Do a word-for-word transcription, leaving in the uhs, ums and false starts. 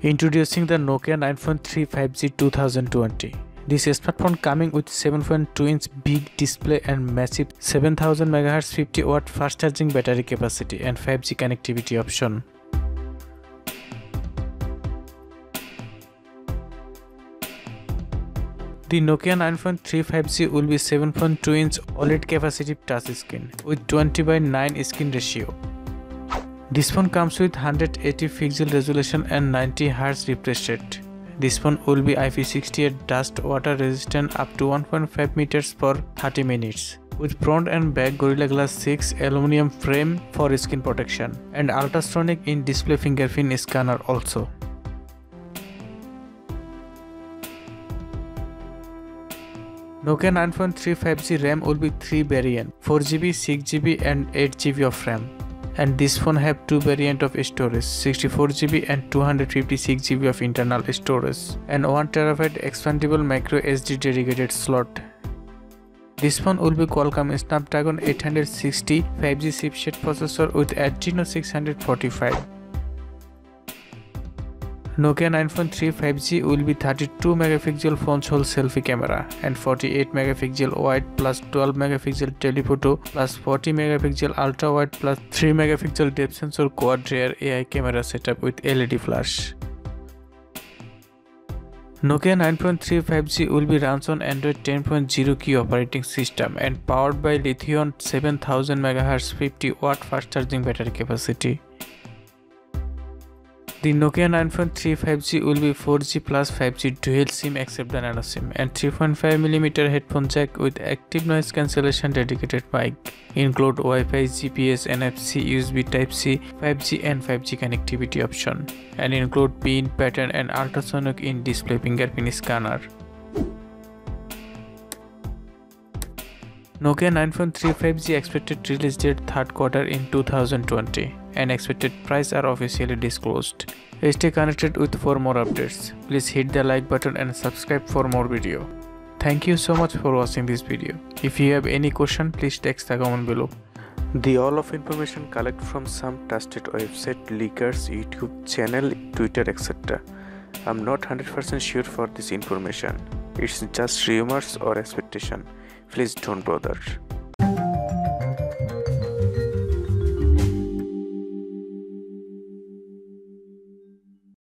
Introducing the Nokia nine point three five G twenty twenty. This smartphone coming with seven point two inch big display and massive seven thousand megahertz fifty watt fast charging battery capacity and five G connectivity option. The Nokia nine point three five G will be seven point two inch OLED capacitive touchscreen with twenty by nine screen ratio. This phone comes with one hundred eighty pixel resolution and ninety hertz refresh rate. This phone will be I P sixty-eight dust water resistant up to one point five meters for thirty minutes with front and back Gorilla Glass six aluminum frame for skin protection and ultrasonic in display fingerprint scanner also. Nokia nine point three five G RAM will be three variants, four G B, six G B and eight G B of RAM. And this phone have two variants of storage, sixty-four G B and two hundred fifty-six G B of internal storage and one terabyte expandable micro S D dedicated slot. This phone will be Qualcomm Snapdragon eight sixty five G chipset processor with Adreno six forty-five. Nokia nine point three five G will be thirty-two megapixel front hole selfie camera and forty-eight megapixel wide plus twelve megapixel telephoto plus forty megapixel ultra wide plus three megapixel depth sensor quad rear A I camera setup with L E D flash. Nokia nine point three five G will be runs on Android ten point zero key operating system and powered by lithium seven thousand megahertz fifty watt fast charging battery capacity. The Nokia nine point three five G will be four G plus five G dual SIM except the nano SIM and three point five millimeter headphone jack with active noise cancellation dedicated mic. Include Wi-Fi, G P S, N F C, U S B Type-C, five G and five G connectivity option and include pin pattern and ultrasonic in display fingerprint scanner. Nokia nine point three five G expected release date third quarter in two thousand twenty and expected price are officially disclosed. Stay connected with for more updates. Please hit the like button and subscribe for more video. Thank you so much for watching this video. If you have any question, please text the comment below. The all of information collected from some trusted website, leakers, YouTube channel, Twitter, et cetera. I'm not one hundred percent sure for this information. It's just rumors or expectation. Please don't bother.